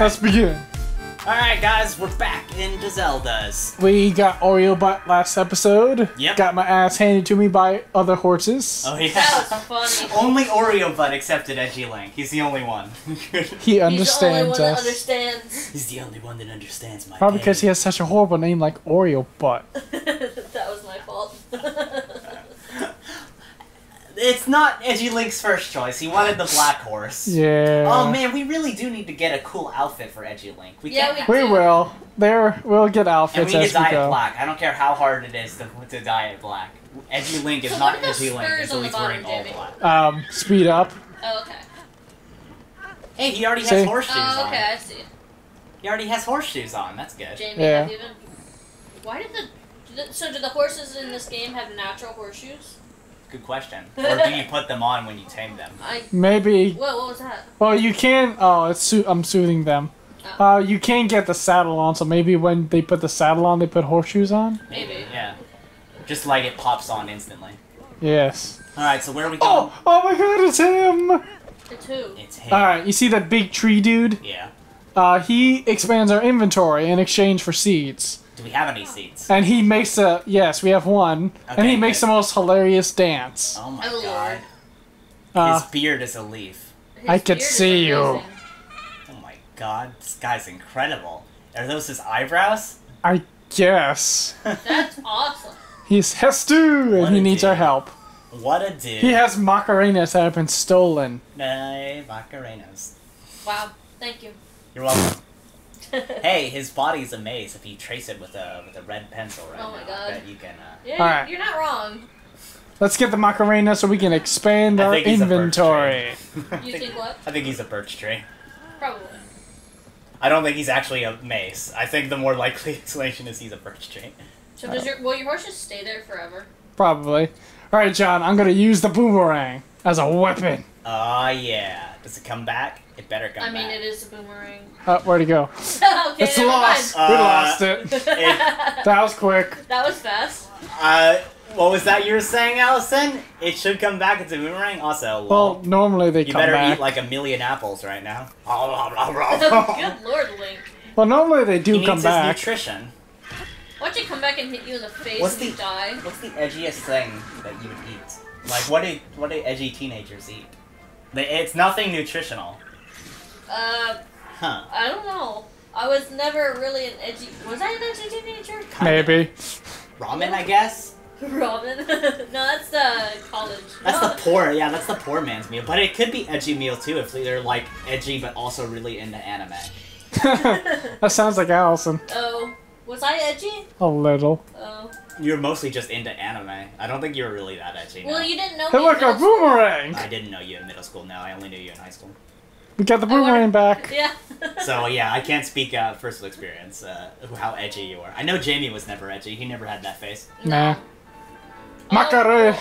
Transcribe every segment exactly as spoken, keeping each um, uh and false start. Let's begin. Alright guys, we're back into Zelda's. We got Oreo Butt last episode. Yep. Got my ass handed to me by other horses. Oh yeah. That was funny. Only Oreo Butt accepted Edgy Link. He's the only one. He understands us. He's the only one us. that understands. He's the only one that understands my Probably pain. because he has such a horrible name like Oreo Butt. That was my fault. It's not Edgy Link's first choice. He wanted the black horse. Yeah. Oh man, we really do need to get a cool outfit for Edgy Link. We yeah, we, we will. There, we'll get outfits. And we can dye it black. I don't care how hard it is to, to dye it black. Edgy Link is so not Edgy Link until he's wearing all black. Um, speed up. Oh okay. Hey, he already see? has horseshoes on. Oh okay, on. I see. He already has horseshoes on. That's good. Jamey, yeah. have you been... Why did the so do the horses in this game have natural horseshoes? Good question. Or do you put them on when you tame them? I, Maybe. What, what was that? Well, you can... Oh, it's so, I'm soothing them. Oh. Uh, you can get the saddle on, so maybe when they put the saddle on, they put horseshoes on? Maybe. Yeah. Just like it pops on instantly. Yes. Alright, so where are we going? Oh, oh my god, it's him! It's who? It's him. Alright, you see that big tree dude? Yeah. Uh, he expands our inventory in exchange for seeds. Do we have any seeds? And he makes a... Yes, we have one. Okay, and he good. makes the most hilarious dance. Oh my oh, god. Uh, His beard is a leaf. I could see you. Amazing. Oh my god. This guy's incredible. Are those his eyebrows? I guess. That's awesome. He's Hestu, and what he needs dude. our help. What a dude. He has Macarenas that have been stolen. Nay, Macarenas. Wow. Thank you. You're welcome. Hey, his body's a maze. If you trace it with a with a red pencil, right? Oh my now, god! That you can. Uh... Yeah, all right. You're not wrong. Let's get the Macarena so we can expand I our think he's inventory. A birch tree. You think what? I think he's a birch tree. Probably. I don't think he's actually a maze. I think the more likely explanation is he's a birch tree. So does your will your horse just stay there forever? Probably. All right, John. I'm gonna use the boomerang as a weapon. Ah, uh, yeah. Does it come back? It better come back. I mean, back. it is a boomerang. Uh, where'd it go? okay, it's lost. Uh, we lost it. it. That was quick. That was fast. Uh, what was that you were saying, Allyson? It should come back. It's a boomerang. Also, well, well normally they come back. You better eat like a million apples right now. Good lord, Link. Well, normally they do he come needs back. His nutrition. Why'd you come back and hit you in the face what's and the, you die? What's the edgiest thing that you would eat? Like, what do what do edgy teenagers eat? It's nothing nutritional. Uh, huh. I don't know. I was never really an edgy... Was I an edgy teenager? Maybe. Ramen, I guess? Ramen? No, that's uh, college. That's no. the poor, yeah, that's the poor man's meal. But it could be edgy meal, too, if they're, like, edgy but also really into anime. That sounds like Allyson. Oh. Was I edgy? A little. Oh. You were mostly just into anime. I don't think you were really that edgy. Well, no. you didn't know me like a boomerang! I didn't know you in middle school, no. I only knew you in high school. We got the boomerang back. Yeah. So, yeah, I can't speak uh, first experience, uh, how edgy you are. I know Jamey was never edgy. He never had that face. Nah. Oh. Macarena.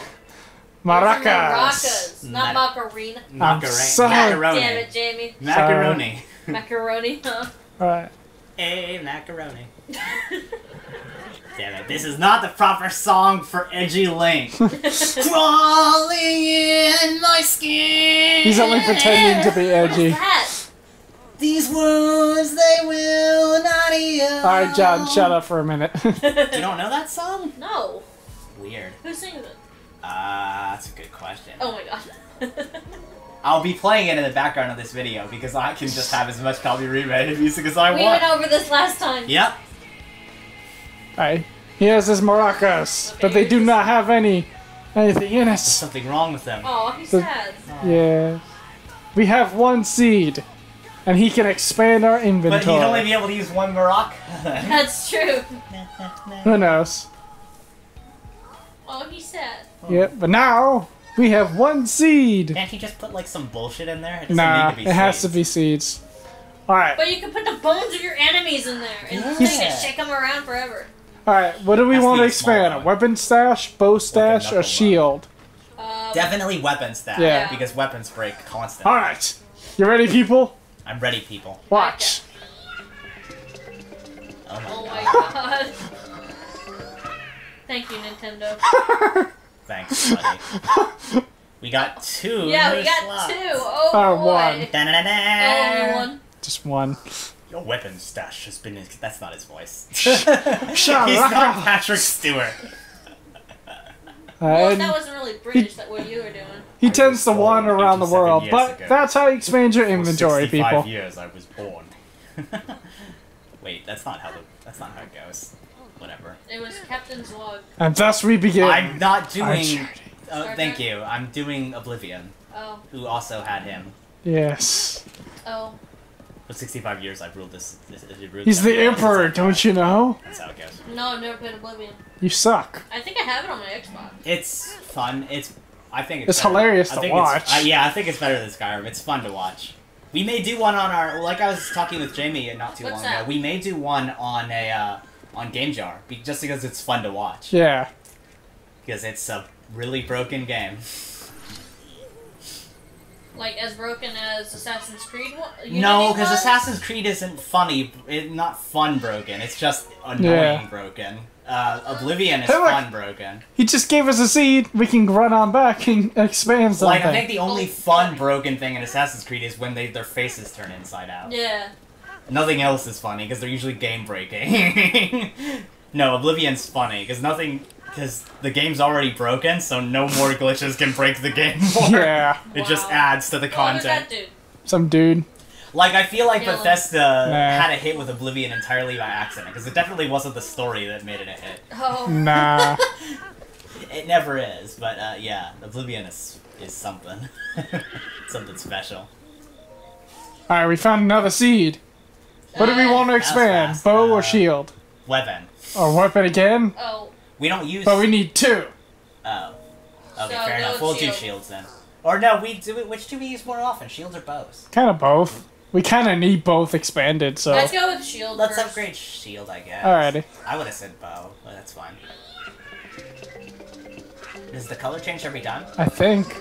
Maracas. Not macarena. Macaroni. Damn it, Jamey. Macaroni. Macaroni, huh? All right. Hey, macaroni. Damn it, this is not the proper song for Edgy Link. Crawling in my skin. He's only pretending to be edgy. These wounds, they will not heal. Alright, John, shut up for a minute. You don't know that song? No. Weird. Who sings it? Ah, uh, that's a good question. Oh my god. I'll be playing it in the background of this video because I can just have as much copyrighted music as I we want. We went over this last time. Yep. Alright. He has his maracas, okay, but they do just... not have any anything in it. There's something wrong with them. Oh, he's the, sad. Oh. Yeah. We have one seed, and he can expand our inventory. But he'd only be able to use one maraca. That's true. Who knows? Oh, he's sad. Oh. Yep, but now... We have one seed! Can't you just put like some bullshit in there? It doesn't nah, need to be it seeds. has to be seeds. Alright. But you can put the bones of your enemies in there and yeah. you can shake them around forever. Alright, what do we That's want to expand? A weapon stash, bow stash, or shield? Um, Definitely weapon stash, yeah. because weapons break constantly. Alright, you ready, people? I'm ready, people. Watch. Oh my, oh my god. god. Thank you, Nintendo. Thanks, buddy. We got two. Yeah, we got slots. two. Oh, boy. One. Da -da -da -da. Oh, one. just one. Your weapon stash has been... That's not his voice. Shut He's up. Not Patrick Stewart. Well, that wasn't really British, that what you were doing. He I tends to wander around the world, but ago. That's how you expand your inventory, people. For sixty-five years I was born. Wait, that's not how the, that's not how it goes. Whatever. It was Captain's log. And thus we begin. I'm not doing. Oh, thank you. I'm doing Oblivion. Oh. Who also had him? Yes. Oh. For sixty-five years, I've ruled this. this, this ruled He's the emperor, don't you know? That's how it goes. No, I've never played Oblivion. You suck. I think I have it on my Xbox. It's fun. It's. I think it's. It's better. Hilarious to watch. Uh, yeah, I think it's better than Skyrim. It's fun to watch. We may do one on our. Like I was talking with Jamey not too What's long that? ago. We may do one on a. Uh, on GameJar, just because it's fun to watch. Yeah. Because it's a really broken game. Like, as broken as Assassin's Creed? Unity no, because Assassin's Creed isn't funny. It's not fun broken. It's just annoying yeah. broken. Uh, Oblivion is hey, look, fun broken. He just gave us a seed. We can run on back and expand something. Like, I think the only fun broken thing in Assassin's Creed is when they, their faces turn inside out. Yeah. Nothing else is funny, because they're usually game-breaking. No, Oblivion's funny, because nothing... Because the game's already broken, so no more glitches can break the game more. Yeah. It wow. just adds to the content. What was that dude? Some dude. Like, I feel like Dylan. Bethesda nah. had a hit with Oblivion entirely by accident, because it definitely wasn't the story that made it a hit. Oh. Nah. It never is, but, uh, yeah. Oblivion is, is something. Something special. Alright, we found another seed. What do we want to expand? Bow uh, or shield? Weapon. Or weapon again? Oh. We don't use... But we need two. Oh. Okay, so fair enough. We'll shield. do shields then. Or no, we do. Which do we use more often? Shields or bows? Kind of both. We kind of need both expanded, so... Let's go with shield Let's first. upgrade shield, I guess. Alrighty. I would have said bow, but that's fine. Does the color change every time? I think.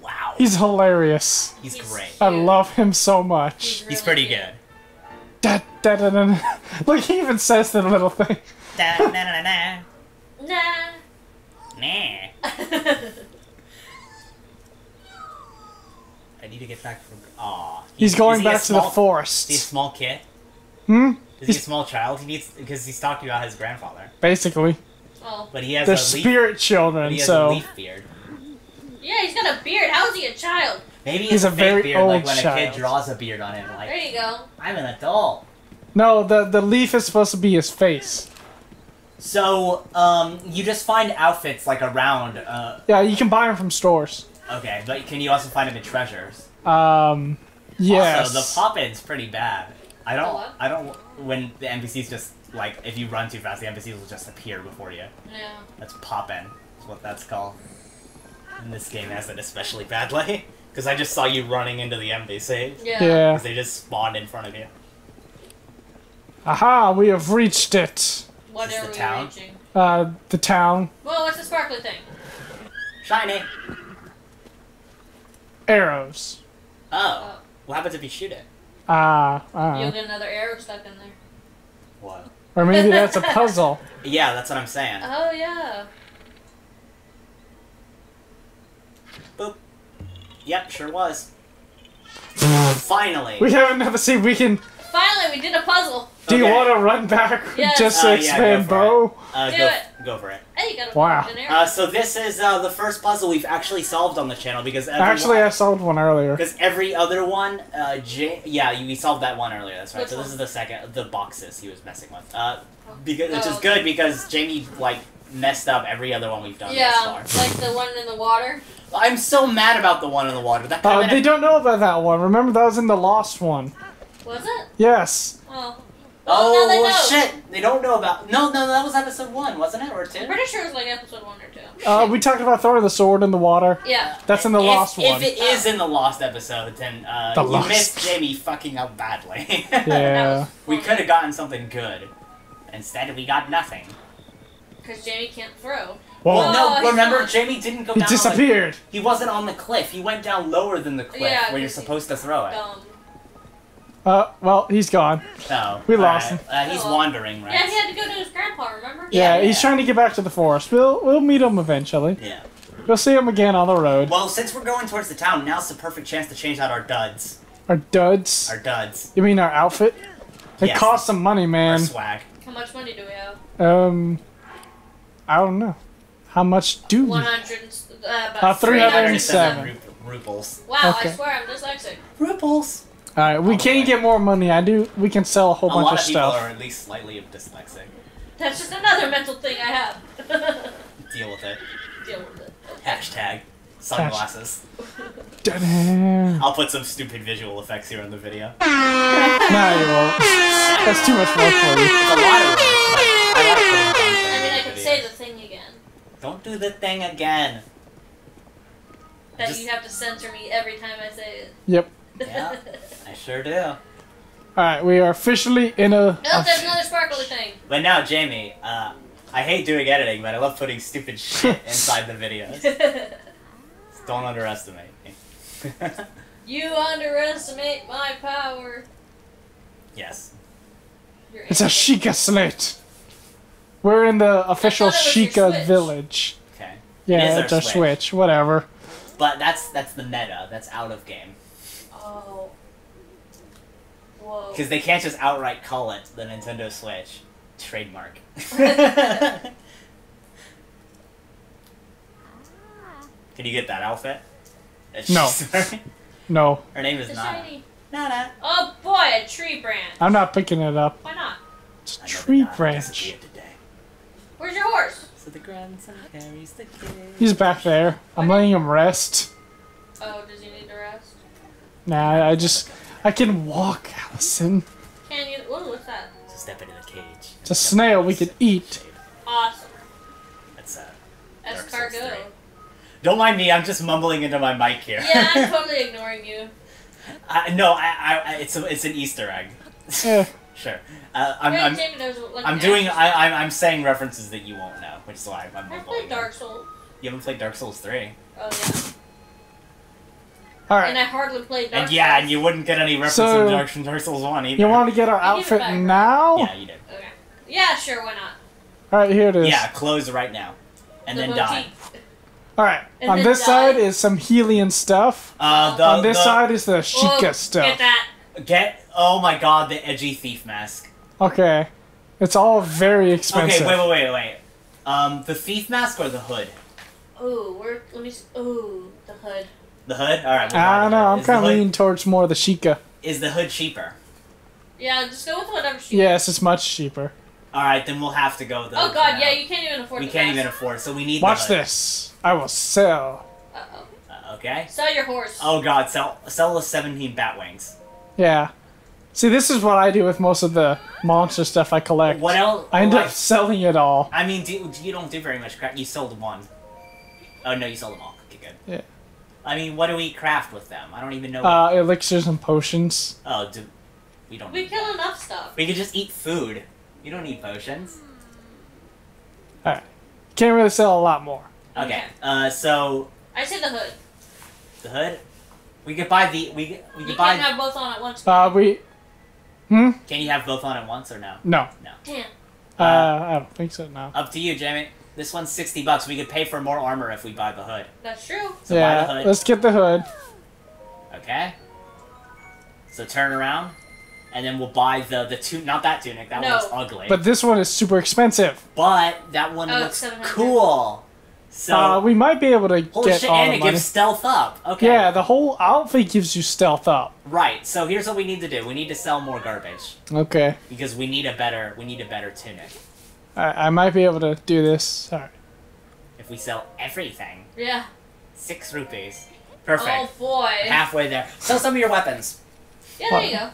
Wow. He's hilarious. He's, He's great. Cute. I love him so much. He's, really He's pretty cute. good. Da, da, da, da, da. Look, he even says the little thing. Da, na, na, na, na. Nah. Nah. I need to get back from... Aw. He's, he's going back small, to the forest. Is he a small kid? Hmm? Is he's, he a small child? He needs... Because he's talking about his grandfather. Basically. Well, but he has they're a leaf, spirit children, but he has so... a leaf beard. Yeah, he's got a beard. How is he a child? Maybe he's, he's a, a very beard, old like when child. a kid draws a beard on him. Like, there you go. I'm an adult. No, the the leaf is supposed to be his face. So, um, you just find outfits like around. Uh... Yeah, you can buy them from stores. Okay, but can you also find them in treasures? Um, yes. Also, the pop-in's pretty bad. I don't. Hello? I don't. When the N P Cs just like, if you run too fast, the N P Cs will just appear before you. Yeah. That's pop-in. That's what that's called. And this game has it especially badly, because I just saw you running into the N P C. Yeah. Because they just spawned in front of you. Aha! We have reached it. What is are the we town? reaching? Uh, the town. Well, what's the sparkly thing? Shiny. Arrows. Oh. oh. What happens if you shoot it? Ah. Uh, You'll get another arrow stuck in there. What? Or maybe that's a puzzle. Yeah, that's what I'm saying. Oh yeah. Boop. Yep, sure was. Finally. We haven't ever seen we can... Finally, we did a puzzle. Do okay. you want to run back yes. just to uh, expand yeah, bow? Uh, do go, it. Go for it. Hey, you got wow. Uh, so this is uh, the first puzzle we've actually solved on the channel because... Actually, one, I solved one earlier. Because every other one... Uh, J yeah, we solved that one earlier. That's right. Which so this one? is the second... The boxes he was messing with. Uh, because, oh, which is okay. good because Jamey, like... messed up every other one we've done yeah, thus far. Yeah, like the one in the water. I'm so mad about the one in the water. That uh, they don't know about that one. Remember, that was in the lost one. Was it? Yes. Oh. Oh, well, well, they shit. They don't know about... No, no, that was episode one, wasn't it? Or two? I'm pretty sure it was like episode one or two. Uh, we talked about throwing the sword in the water. Yeah. That's in the if, lost one. If it is in the lost episode, then uh, the you lost. missed Jamey fucking up badly. Yeah. We could have gotten something good. Instead, we got nothing. Because Jamey can't throw. Well, well no, remember, not... Jamey didn't go he down... He disappeared. The, he wasn't on the cliff. He went down lower than the cliff yeah, where you're supposed to throw it. Dumb. Uh, well, he's gone. No. We lost right. him. Uh, he's wandering, right? Yeah, he had to go to his grandpa, remember? Yeah, yeah, he's trying to get back to the forest. We'll, we'll meet him eventually. Yeah. We'll see him again on the road. Well, since we're going towards the town, now's the perfect chance to change out our duds. Our duds. Our duds. You mean our outfit? It yes. costs some money, man. Our swag. How much money do we have? Um, I don't know. How much do we? One hundred. Uh, about uh, three hundred and seven rubles. Wow! Okay. I swear I'm dyslexic. Rubles. All right, we oh, can right. get more money. I do. We can sell a whole a bunch of stuff. A lot of people are at least slightly dyslexic. That's just another mental thing I have. Deal with it. Deal with it. Hashtag sunglasses. I'll put some stupid visual effects here in the video. No, you won't. That's too much work for you. It's a lot of work. I mean, I can say the thing again. Don't do the thing again. That Just... you have to censor me every time I say it. Yep. Yeah, I sure do. All right, we are officially in a. Nope, oh, there's another sparkly thing. But now, Jamey, uh, I hate doing editing, but I love putting stupid shit inside the videos. Don't underestimate me. You underestimate my power. Yes. It's a Sheikah Slate. We're in the official Sheikah village. Okay. Yeah, it it's a switch. switch, whatever. But that's that's the meta. That's out of game. Oh. Whoa. Because they can't just outright call it the Nintendo Switch. Trademark. Can you get that outfit? No. No. Her name is Nana. Nana. Oh boy, a tree branch. I'm not picking it up. Why not? It's a tree branch. Where's your horse? So the grandson carries the kid. He's back there. I'm letting him rest. Oh, does he need to rest? Nah, I just... I can walk, Allyson. Can you... Ooh, what's that? Just step into the cage. It's a snail we can eat. Awesome. That's a... That's cargo. Don't mind me, I'm just mumbling into my mic here. Yeah, I'm totally ignoring you. Uh, no, I, I, it's, a, it's an Easter egg. Yeah. Sure. Uh, I'm, I'm, I'm doing, I, I'm, I'm saying references that you won't know, which is why I'm mumbling. I've played Dark Souls. You haven't played Dark Souls three. Oh, yeah. All right. And I hardly played Dark Souls. And yeah, and you wouldn't get any references so, in Dark, Dark Souls one either. You want to get our outfit now? Yeah, you did. Okay. Yeah, sure, why not? All right, here it is. Yeah, close right now. And the then motif. die. Alright, on this die. side is some Hylian stuff. Uh, the, on this the, side is the Sheikah oh, stuff. Get that. Get, oh my god, the edgy thief mask. Okay. It's all very expensive. Okay, wait, wait, wait, wait. Um, the thief mask or the hood? Ooh, we're, let me, ooh, the hood. The hood? Alright. I don't know, I'm kind of leaning towards more the Sheikah. Is the hood cheaper? Yeah, just go with whatever cheaper. Yes, it's much cheaper. Alright, then we'll have to go with the Oh god, yeah, you can't even afford We can't mask. even afford, so we need Watch the hood. this. I will sell. Uh-oh. Uh, okay. Sell your horse. Oh god, sell sell the seventeen bat wings. Yeah. See, this is what I do with most of the monster stuff I collect. What else? I end well, up I, selling it all. I mean, do, you don't do very much craft. You sold one. Oh no, you sold them all. Okay, good. Yeah. I mean, what do we craft with them? I don't even know. Uh, what... Elixirs and potions. Oh, do... we don't We kill enough stuff. We could just eat food. You don't need potions. Alright. Can't really sell a lot more. Okay. okay. Uh, so... I said the hood. The hood? We could buy the... We, we could you buy... You can have both on at once. Uh, we... Hmm? Can you have both on at once or no? No. No. Damn. Uh, uh, I don't think so, no. Up to you, Jamey. This one's sixty bucks. We could pay for more armor if we buy the hood. That's true. So yeah, buy the hood. Let's get the hood. Okay. So turn around. And then we'll buy the the tunic. Not that tunic. That no. one's ugly. But this one is super expensive. But that one oh, looks cool. So uh, we might be able to holy get shit, all and the it money. gives stealth up. Okay. Yeah, the whole outfit gives you stealth up. Right. So here's what we need to do. We need to sell more garbage. Okay. Because we need a better we need a better tunic. I I might be able to do this. All right. If we sell everything. Yeah. Six rupees. Perfect. Oh boy. Halfway there. Sell some of your weapons. Yeah. There what? you go.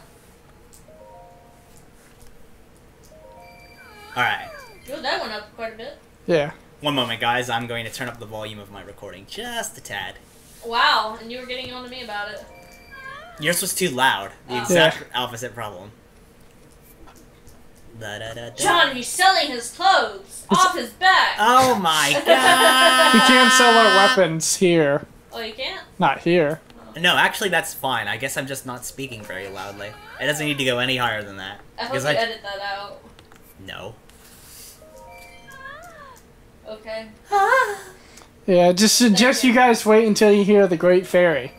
Alright. Build that one up quite a bit. Yeah. One moment, guys. I'm going to turn up the volume of my recording just a tad. Wow, and you were getting on to me about it. Yours was too loud. The oh. exact yeah. opposite problem. Da, da, da, da. John, he's selling his clothes it's... off his back. Oh my god. We can't sell our weapons here. Oh, you can't? Not here. Oh. No, actually, that's fine. I guess I'm just not speaking very loudly. It doesn't need to go any higher than that. I hope you I... edit that out. No. Okay. Yeah, just suggest you guys wait until you hear the Great Fairy.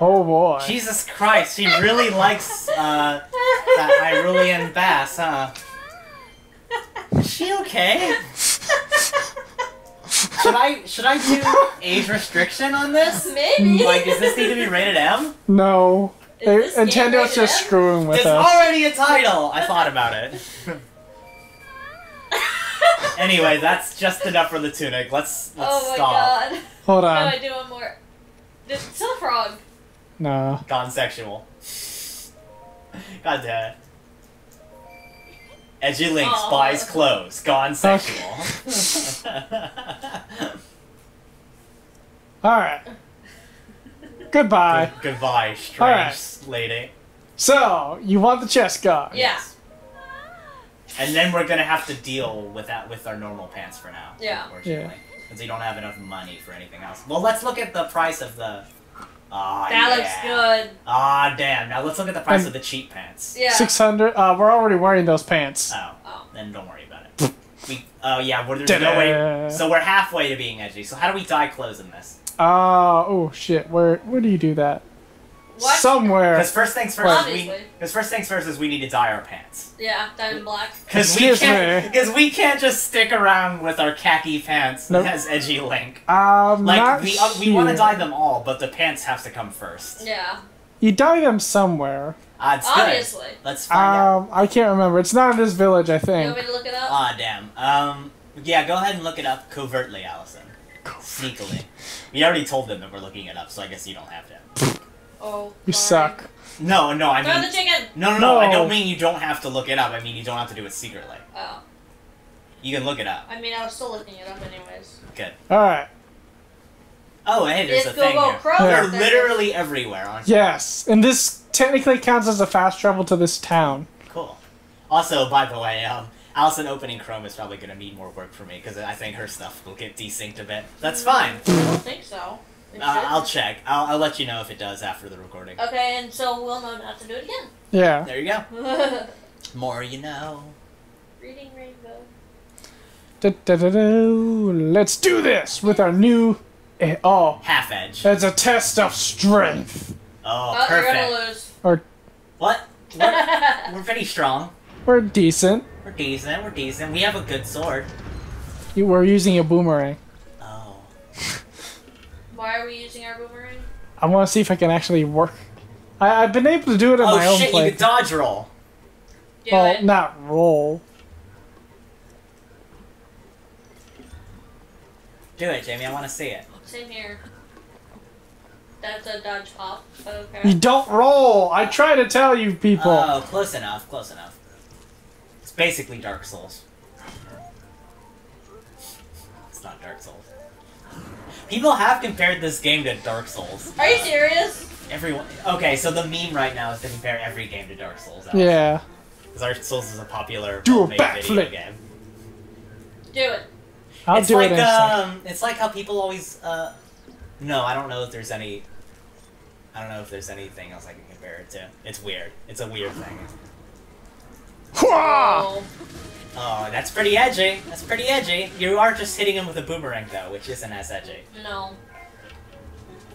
Oh boy. Jesus Christ, she really likes uh, that Hyrulean bass, huh? Is she okay? Should I should I do age restriction on this? Maybe. Like, does this need to be rated M? No. Is it, Nintendo's just M? Screwing with it's us. It's already a title! I thought about it. Anyway, that's just enough for the tunic. Let's, let's oh stop. Oh my god. Hold on. How do I do one more? It's still a frog. Nah. Gone sexual. God damn it. Edgy Link Aww. Buys clothes. Gone sexual. Alright. Goodbye. Good, goodbye, strange right. lady. So, you want the chest guard. Yeah. Yes. And then we're gonna have to deal with that with our normal pants for now. Yeah. Unfortunately. Because yeah. we don't have enough money for anything else. Well, let's look at the price of the... Ah, oh, That yeah. looks good. Ah, oh, damn. Now let's look at the price I'm... of the cheap pants. Yeah. six hundred Uh, we're already wearing those pants. Oh. Oh. Then don't worry about it. We... Oh, yeah. We're, there's no way... So we're halfway to being edgy. So how do we dye clothes in this? Uh, oh, shit. Where Where do you do that? What? Somewhere. Because first things first, because first things first is we need to dye our pants. Yeah, dye in black. Because we can't, because we can't just stick around with our khaki pants nope. that has Edgy Link. Um, like not we uh, we want to dye them all, but the pants have to come first. Yeah. You dye them somewhere. Uh, it's Obviously. Good. Let's find um, out. I can't remember. It's not in this village, I think. You want me to look it up? Ah, damn. Um, yeah, go ahead and look it up covertly, Allyson. Sneakily. We already told them that we're looking it up, so I guess you don't have to. Oh, you suck. No, no, I Throw mean... the chicken! No, no, no, no, I don't mean you don't have to look it up. I mean you don't have to do it secretly. Oh. You can look it up. I mean, I was still looking it up anyways. Good. Alright. Oh, hey, there's it's a thing here. Crow yeah. They're literally everywhere, aren't they? Yes, and this technically counts as a fast travel to this town. Cool. Also, by the way, um, Allyson opening Chrome is probably going to need more work for me, because I think her stuff will get desynced a bit. That's fine. I don't think so. Uh, I'll check. I'll, I'll let you know if it does after the recording. Okay, and so we'll know not to do it again. Yeah. There you go. More you know. Reading Rainbow. Da, da, da, da. Let's do this with our new... Oh. Half edge. It's a test of strength. Oh, oh perfect. You're gonna lose. Or... What? We're, we're pretty strong. We're decent. We're decent. We're decent. We have a good sword. You were using a boomerang. Oh. Why are we using our boomerang? I want to see if I can actually work. I, I've been able to do it in oh, my shit, own play. Oh shit, you can dodge roll. Do well, it. Not roll. Do it, Jamey. I want to see it. Same here. That's a dodge pop. Okay. You don't roll! I try to tell you people. Oh, close enough, close enough. It's basically Dark Souls. It's not Dark Souls. People have compared this game to Dark Souls. Are you serious? Everyone. Okay, so the meme right now is to compare every game to Dark Souls. Allyson. Yeah. Because Dark Souls is a popular do a back video flip. Game. Do it. I'll it's do like, it. Um, it's like how people always. Uh, no, I don't know if there's any. I don't know if there's anything else I can compare it to. It's weird. It's a weird thing. Oh. Oh, that's pretty edgy. That's pretty edgy. You are just hitting him with a boomerang, though, which isn't as edgy. No.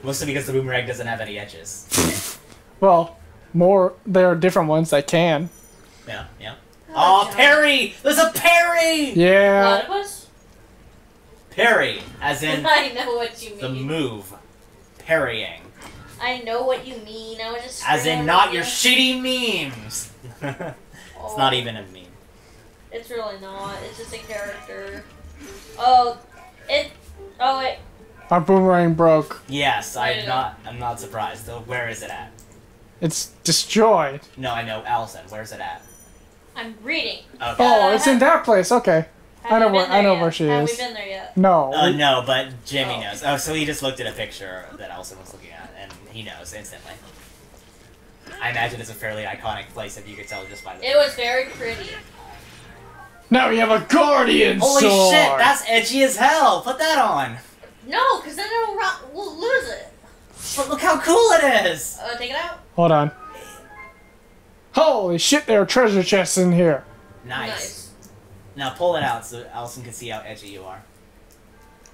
Mostly because the boomerang doesn't have any edges. Well, more... There are different ones that can. Yeah, yeah. Oh, oh parry! There's a parry! Yeah. Platypus? Parry, as in... I know what you mean. The move. Parrying. I know what you mean. I was just... As in not you. Your shitty memes! It's oh. not even a meme. It's really not. It's just a character. Oh, it. Oh wait. Our boomerang broke. Yes, I'm not. I'm not surprised. Though, where is it at? It's destroyed. No, I know, Allyson. Where's it at? I'm reading. Okay. Oh, it's in that place. Okay. I know where. I know where she is. Have we been there yet? No. Uh, no, but Jamey knows. Oh, so he just looked at a picture that Allyson was looking at, and he knows instantly. I imagine it's a fairly iconic place, if you could tell just by the. It picture. Was very pretty. Now we have a guardian Holy sword! Holy shit, that's edgy as hell! Put that on! No, because then it'll rock, we'll lose it. But look how cool it is! Uh, take it out. Hold on. Holy shit, there are treasure chests in here. Nice. nice. Now pull it out so Allyson can see how edgy you are.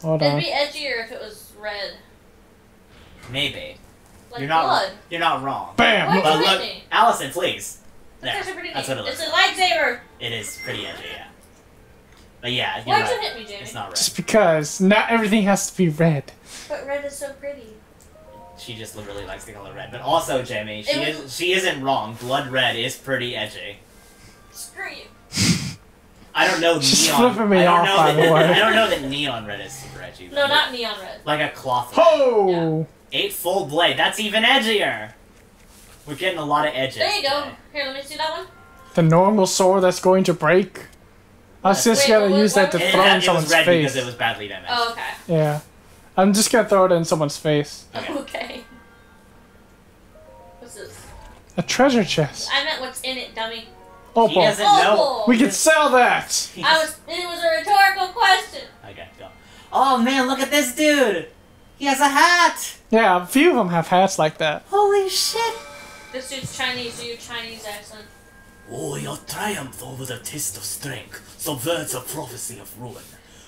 Hold on. It'd be edgier if it was red. Maybe. Like you're not. Blood. You're not wrong. Bam! What but look, mean? Allyson, please. There. That's pretty That's what it looks it's like. It's a lightsaber. It is pretty edgy, yeah. But yeah, why'd right. you hit me, Jamey? It's not red. Just because not everything has to be red. But red is so pretty. She just literally likes the color red. But also, Jamey, she was... is she isn't wrong. Blood red is pretty edgy. Screw you. I don't know She's neon. Flipping me I don't off, know by that, the way. I don't know that neon red is super edgy. No, like, not neon red. Like a cloth. Oh. Yeah. Eight full blade. That's even edgier. We're getting a lot of edges. There you go. Today. Here, let me see that one. The normal sword that's going to break. I was just going to use what? that to it, throw it, in someone's face. It was red face. because it was badly damaged. Oh, okay. Yeah. I'm just going to throw it in someone's face. Okay. okay. What's this? A treasure chest. I meant what's in it, dummy. Opal. He doesn't know. We could sell that! I was. It was a rhetorical question. Okay, go. Oh, man, look at this dude! He has a hat! Yeah, a few of them have hats like that. Holy shit! This dude's Chinese, so your Chinese accent. Oh, your triumph over the test of strength subverts a prophecy of ruin.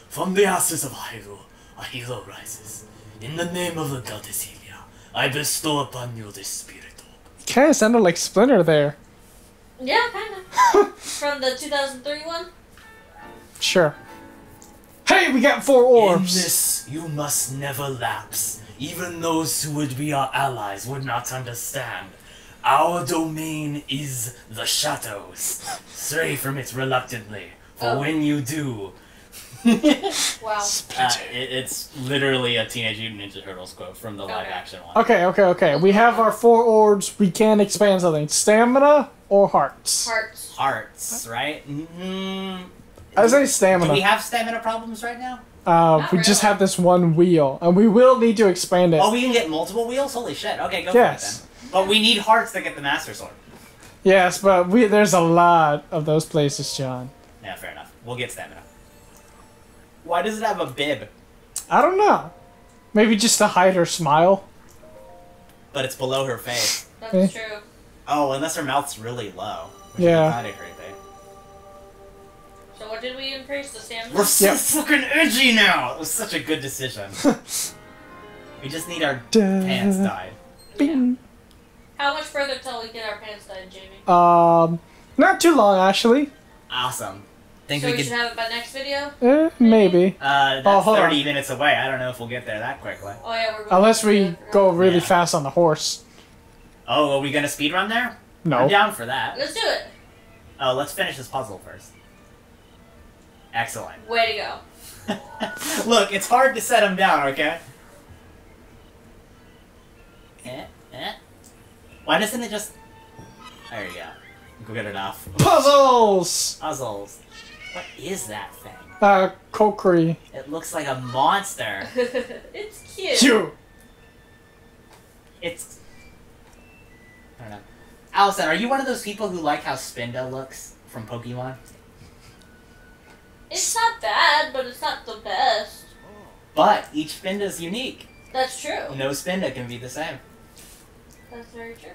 From the ashes of Hyrule, a hero rises. In the name of the goddess Hylia, I bestow upon you this spirit orb. Kind of sounded like Splinter there. Yeah, kind of. From the two thousand three one? Sure. Hey, we got four orbs! In this, you must never lapse. Even those who would be our allies would not understand. Our domain is the shadows. Stray from it reluctantly, for oh. when you do... wow. Uh, it, it's literally a Teenage Mutant Ninja Turtles quote from the okay. live action one. Okay, okay, okay. We have our four orbs. We can expand something. Stamina or hearts? Hearts. Hearts, right? Mm-hmm. I was saying stamina. Do we have stamina problems right now? Uh, Not we really. just have this one wheel, and we will need to expand it. Oh, we can get multiple wheels? Holy shit. Okay, go yes. for it then. But we need hearts to get the Master Sword. Yes, but we there's a lot of those places, John. Yeah, fair enough. We'll get stamina. Why does it have a bib? I don't know. Maybe just to hide her smile. But it's below her face. That's eh. true. Oh, unless her mouth's really low. Which yeah. Kind of creepy. So what did we increase the stamina? We're so yep. fucking edgy now. It was such a good decision. We just need our Duh. pants dyed. Bing. Yeah. How much further till we get our pants done, Jamey? Um, not too long, actually. Awesome. Think so we, we could... should have it by next video? Eh, maybe. Uh, that's oh, thirty on. minutes away. I don't know if we'll get there that quickly. Oh yeah, we're going unless we go really yeah. fast on the horse. Oh, are we gonna speed run there? No. I'm down for that. Let's do it. Oh, let's finish this puzzle first. Excellent. Way to go. Look, it's hard to set them down. Okay. Eh, eh. Why doesn't it just... There you go. Go get it off. Puzzles! Puzzles. What is that thing? Uh, Kokri. It looks like a monster. It's cute. Cute! It's... I don't know. Allyson, are you one of those people who like how Spinda looks from Pokemon? It's not bad, but it's not the best. But each Spinda's unique. That's true. No Spinda can be the same. That's very true.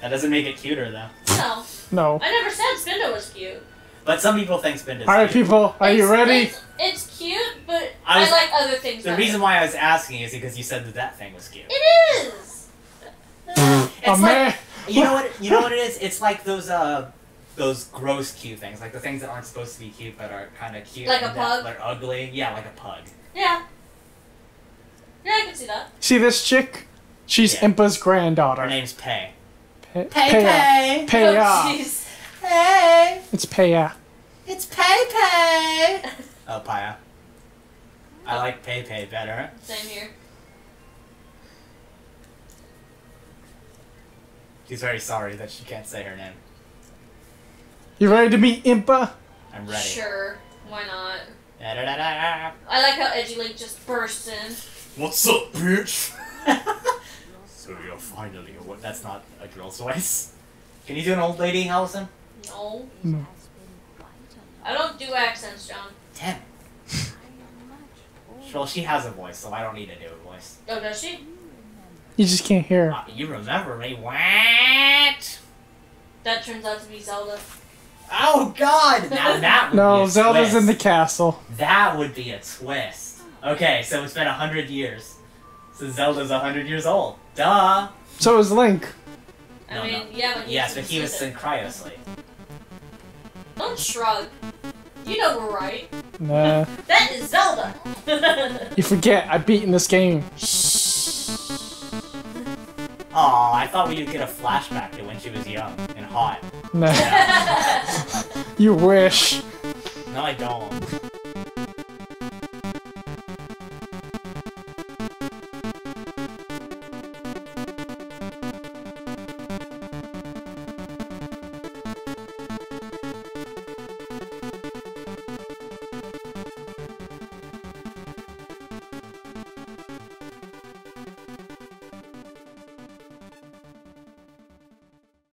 That doesn't make it cuter, though. No. No. I never said Spinda was cute. But some people think Spinda's cute. All right, people, are it's, you ready? It's, it's cute, but I, was, I like other things The better. reason why I was asking is because you said that that thing was cute. It is! It's oh, like, man. You know what, you know what it is? It's like those, uh, those gross cute things. Like the things that aren't supposed to be cute, but are kind of cute. Like a pug? They're ugly. Yeah, like a pug. Yeah. Yeah, I can see that. See this chick? She's yeah. Impa's granddaughter. Her name's Pay. Pay Pay. Paya. Paya. Oh, Pay. It's Paya. It's Pay Pay. Oh, Paya. I like Pay Pay better. Same here. She's very sorry that she can't say her name. You ready to meet Impa? I'm ready. Sure. Why not? Da, da, da, da. I like how Edgy Link just bursts in. What's up, bitch? So you're finally a what? That's not a girl's voice. Can you do an old lady, Allyson? No. No. I don't do accents, John. Damn it. Well, she has a voice, so I don't need to do a voice. Oh, does she? You just can't hear her. Uh, you remember me? What? That turns out to be Zelda. Oh, God! Now that would no, be a Zelda's twist. in the castle. That would be a twist. Okay, so it's been a hundred years. So Zelda's a hundred years old. Duh! So is Link. No, I mean, no. yeah, but Yes, but he was in cryo slate. Don't shrug. You know we're right. Nah. That is Zelda! You forget, I've beaten this game. Aw, I thought we'd get a flashback to when she was young and hot. Nah. Yeah. You wish. No, I don't.